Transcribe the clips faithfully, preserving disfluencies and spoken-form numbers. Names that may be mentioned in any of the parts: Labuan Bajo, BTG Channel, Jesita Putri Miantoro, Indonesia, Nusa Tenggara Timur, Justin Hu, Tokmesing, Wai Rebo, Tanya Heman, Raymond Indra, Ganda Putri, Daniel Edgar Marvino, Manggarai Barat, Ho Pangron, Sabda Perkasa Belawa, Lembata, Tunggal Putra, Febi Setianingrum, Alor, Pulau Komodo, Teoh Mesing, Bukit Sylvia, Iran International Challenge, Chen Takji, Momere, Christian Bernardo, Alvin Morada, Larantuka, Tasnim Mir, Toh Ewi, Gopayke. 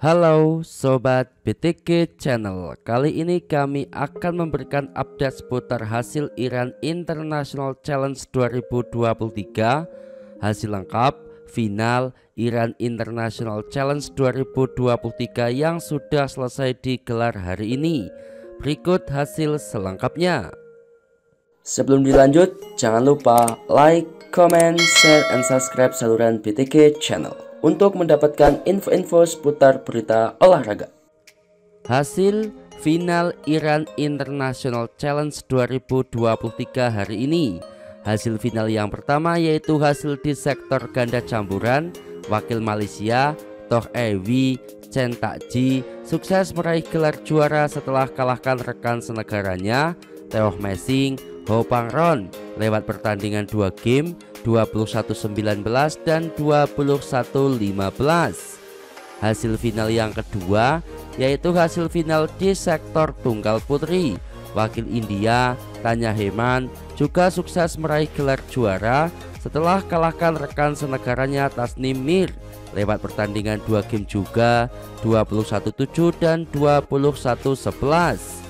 Halo Sobat B T G Channel, kali ini kami akan memberikan update seputar hasil Iran International Challenge dua ribu dua puluh tiga, hasil lengkap final Iran International Challenge dua ribu dua puluh tiga yang sudah selesai digelar hari ini. Berikut hasil selengkapnya. Sebelum dilanjut, jangan lupa like, comment, share, and subscribe saluran B T G Channel untuk mendapatkan info-info seputar berita olahraga. Hasil final Iran International Challenge dua ribu dua puluh tiga hari ini. Hasil final yang pertama yaitu hasil di sektor ganda campuran, wakil Malaysia Toh Ewi Chen Takji sukses meraih gelar juara setelah kalahkan rekan senegaranya Teoh Mesing Ho Pangron lewat pertandingan dua game dua puluh satu sembilan belas dan dua puluh satu lima belas. Hasil final yang kedua yaitu hasil final di sektor tunggal putri. Wakil India Tanya Heman juga sukses meraih gelar juara setelah kalahkan rekan senegaranya Tasnim Mir lewat pertandingan dua game juga dua puluh satu tujuh dan dua puluh satu sebelas.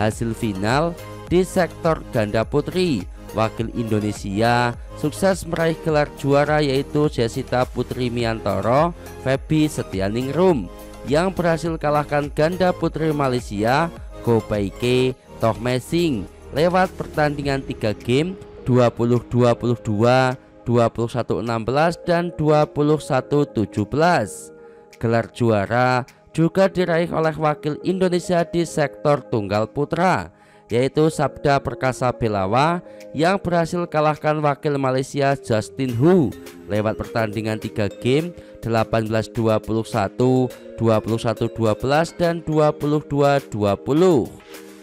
Hasil final di sektor ganda putri, wakil Indonesia sukses meraih gelar juara yaitu Jesita Putri Miantoro Febi Setianingrum yang berhasil kalahkan ganda putri Malaysia Gopayke Tokmesing lewat pertandingan tiga game dua puluh dua puluh dua, dua puluh satu enam belas dan dua puluh satu tujuh belas. Gelar juara juga diraih oleh wakil Indonesia di sektor tunggal putra yaitu Sabda Perkasa Belawa yang berhasil kalahkan wakil Malaysia Justin Hu lewat pertandingan tiga game delapan belas dua puluh satu, dua puluh satu dua belas dan dua puluh dua dua puluh.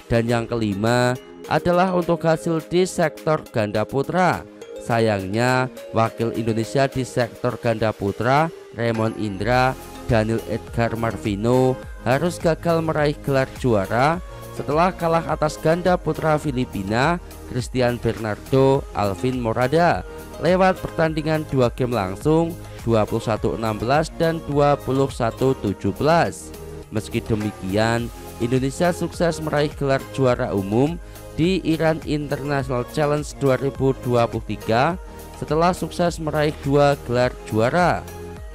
Dan yang kelima adalah untuk hasil di sektor ganda putra. Sayangnya wakil Indonesia di sektor ganda putra Raymond Indra Daniel Edgar Marvino harus gagal meraih gelar juara setelah kalah atas ganda putra Filipina Christian Bernardo Alvin Morada lewat pertandingan dua game langsung dua puluh satu enam belas dan dua puluh satu tujuh belas. Meski demikian, Indonesia sukses meraih gelar juara umum di Iran International Challenge dua ribu dua puluh tiga setelah sukses meraih dua gelar juara.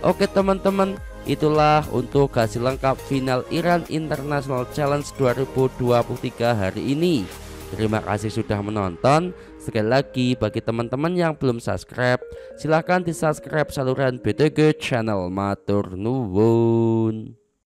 Oke teman-teman, itulah untuk hasil lengkap final Iran International Challenge dua ribu dua puluh tiga hari ini. Terima kasih sudah menonton. Sekali lagi bagi teman-teman yang belum subscribe, silahkan di subscribe saluran B T G Channel. Matur nuwun.